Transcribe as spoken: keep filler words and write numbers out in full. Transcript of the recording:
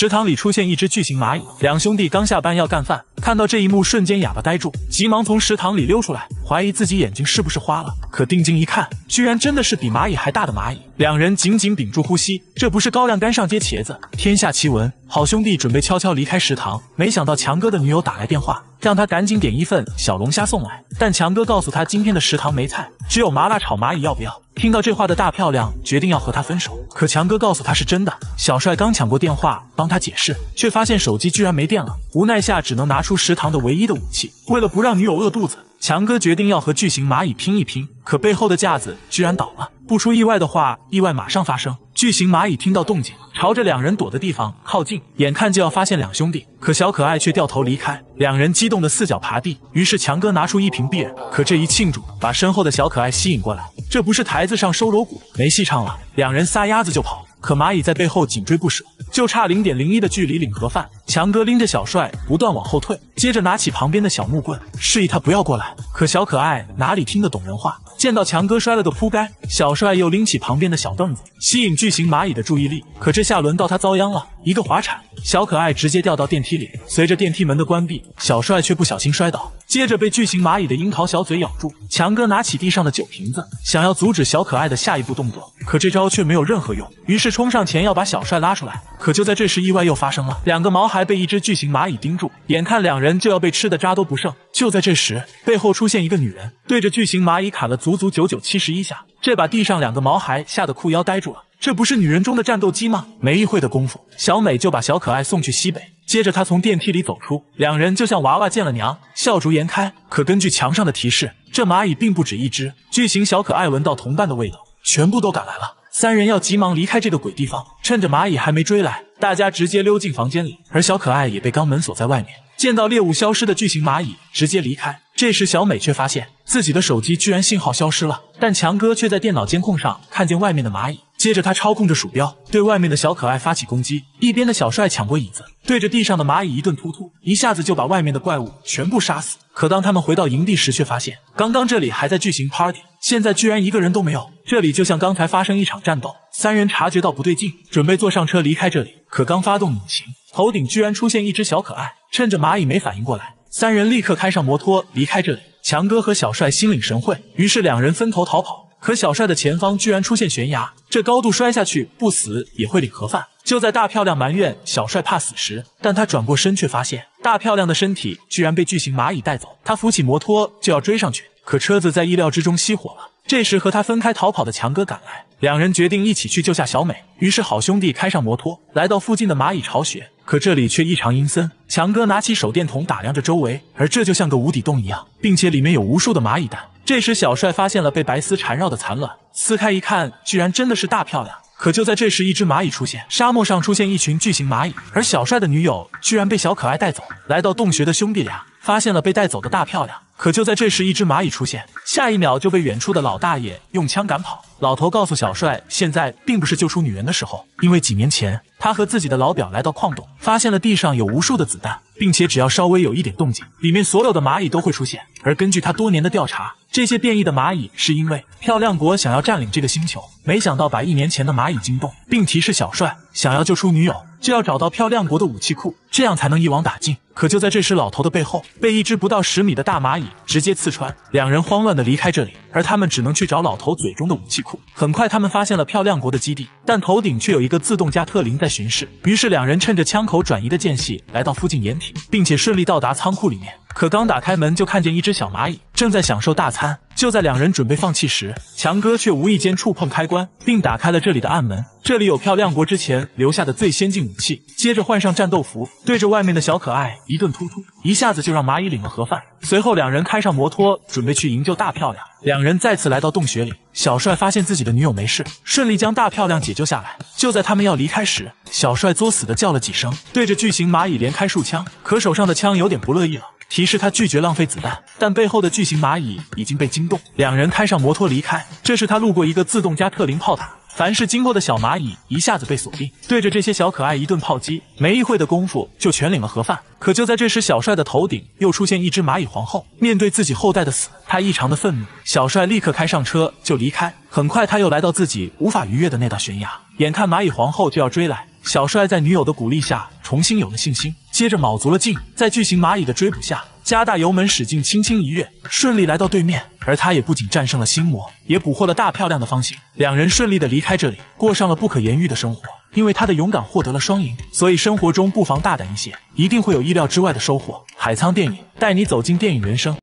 食堂里出现一只巨型蚂蚁，两兄弟刚下班要干饭，看到这一幕瞬间哑巴呆住，急忙从食堂里溜出来，怀疑自己眼睛是不是花了。可定睛一看，居然真的是比蚂蚁还大的蚂蚁。两人紧紧屏住呼吸，这不是高粱杆上结茄子，天下奇闻。好兄弟准备悄悄离开食堂，没想到强哥的女友打来电话，让他赶紧点一份小龙虾送来。但强哥告诉他今天的食堂没菜，只有麻辣炒蚂蚁，要不要？听到这话的大漂亮决定要和他分手，可强哥告诉他是真的。小帅刚抢过电话帮他解释，却发现手机居然没电了，无奈下只能拿出食堂的唯一的武器。为了不让女友饿肚子，强哥决定要和巨型蚂蚁拼一拼，可背后的架子居然倒了。不出意外的话，意外马上发生。巨型蚂蚁听到动静，朝着两人躲的地方靠近，眼看就要发现两兄弟，可小可爱却掉头离开。两人激动的四脚爬地，于是强哥拿出一瓶匕人，可这一庆祝把身后的小可爱吸引过来。这不是台子上收锣鼓，没戏唱了。两人撒丫子就跑，可蚂蚁在背后紧追不舍，就差 零点零一 的距离领盒饭。强哥拎着小帅不断往后退，接着拿起旁边的小木棍示意他不要过来。可小可爱哪里听得懂人话，见到强哥摔了个扑街，小帅又拎起旁边的小凳子吸引巨型蚂蚁的注意力。可这下轮到他遭殃了，一个滑铲，小可爱直接掉到电梯里。随着电梯门的关闭，小帅却不小心摔倒，接着被巨型蚂蚁的樱桃小嘴咬住。强哥拿起地上的酒瓶子想要阻止小可爱的下一步动作，可这招却没有任何用，于是冲上前要把小帅拉出来。可就在这时，意外又发生了，两个毛孩被一只巨型蚂蚁盯住，眼看两人就要被吃得渣都不剩。就在这时，背后出现一个女人，对着巨型蚂蚁砍了足足九九七十一下，这把地上两个毛孩吓得裤腰呆住了。这不是女人中的战斗机吗？没一会的功夫，小美就把小可爱送去西北。接着他从电梯里走出，两人就像娃娃见了娘，笑逐颜开。可根据墙上的提示，这蚂蚁并不止一只。巨型小可爱闻到同伴的味道，全部都赶来了。三人要急忙离开这个鬼地方，趁着蚂蚁还没追来，大家直接溜进房间里，而小可爱也被钢门锁在外面。见到猎物消失的巨型蚂蚁，直接离开。这时小美却发现自己的手机居然信号消失了，但强哥却在电脑监控上看见外面的蚂蚁。接着他操控着鼠标对外面的小可爱发起攻击，一边的小帅抢过椅子对着地上的蚂蚁一顿突突，一下子就把外面的怪物全部杀死。可当他们回到营地时，却发现刚刚这里还在巨型 party， 现在居然一个人都没有，这里就像刚才发生一场战斗。三人察觉到不对劲，准备坐上车离开这里，可刚发动引擎，头顶居然出现一只小可爱，趁着蚂蚁没反应过来，三人立刻开上摩托离开这里。强哥和小帅心领神会，于是两人分头逃跑。可小帅的前方居然出现悬崖，这高度摔下去不死也会领盒饭。就在大漂亮埋怨小帅怕死时，但他转过身却发现大漂亮的身体居然被巨型蚂蚁带走。他扶起摩托就要追上去，可车子在意料之中熄火了。这时和他分开逃跑的强哥赶来，两人决定一起去救下小美。于是好兄弟开上摩托来到附近的蚂蚁巢穴，可这里却异常阴森。强哥拿起手电筒打量着周围，而这就像个无底洞一样，并且里面有无数的蚂蚁蛋。这时小帅发现了被白丝缠绕的蚕卵，撕开一看，居然真的是大漂亮。可就在这时，一只蚂蚁出现，沙漠上出现一群巨型蚂蚁，而小帅的女友居然被小可爱带走。来到洞穴的兄弟俩发现了被带走的大漂亮，可就在这时，一只蚂蚁出现，下一秒就被远处的老大爷用枪赶跑。老头告诉小帅，现在并不是救出女人的时候，因为几年前他和自己的老表来到矿洞，发现了地上有无数的子弹，并且只要稍微有一点动静，里面所有的蚂蚁都会出现。而根据他多年的调查，这些变异的蚂蚁是因为漂亮国想要占领这个星球，没想到把一年前的蚂蚁惊动，并提示小帅想要救出女友，就要找到漂亮国的武器库，这样才能一网打尽。可就在这时，老头的背后被一只不到十米的大蚂蚁直接刺穿，两人慌乱地离开这里，而他们只能去找老头嘴中的武器库。很快他们发现了漂亮国的基地，但头顶却有一个自动加特林在巡视，于是两人趁着枪口转移的间隙来到附近掩体，并且顺利到达仓库里面。可刚打开门就看见一只小蚂蚁正在享受大餐。就在两人准备放弃时，强哥却无意间触碰开关并打开了这里的暗门，这里有漂亮国之前留下的最先进武器。接着换上战斗服对着外面的小可爱一顿突突，一下子就让蚂蚁领了盒饭。随后两人开上摩托准备去营救大漂亮。两人再次来到洞穴里，小帅发现自己的女友没事，顺利将大漂亮解救下来。就在他们要离开时，小帅作死的叫了几声，对着巨型蚂蚁连开数枪，可手上的枪有点不乐意了，提示他拒绝浪费子弹，但背后的巨型蚂蚁已经被惊动，两人开上摩托离开。这时他路过一个自动加特林炮塔，凡是经过的小蚂蚁一下子被锁定，对着这些小可爱一顿炮击，没一会的功夫就全领了盒饭。可就在这时，小帅的头顶又出现一只蚂蚁皇后，面对自己后代的死，他异常的愤怒。小帅立刻开上车就离开，很快他又来到自己无法逾越的那道悬崖，眼看蚂蚁皇后就要追来，小帅在女友的鼓励下重新有了信心，接着卯足了劲，在巨型蚂蚁的追捕下加大油门，使劲轻轻一跃，顺利来到对面。而他也不仅战胜了心魔，也捕获了大漂亮的方形。两人顺利的离开这里，过上了不可言喻的生活。因为他的勇敢获得了双赢，所以生活中不妨大胆一些，一定会有意料之外的收获。海沧电影带你走进电影人生。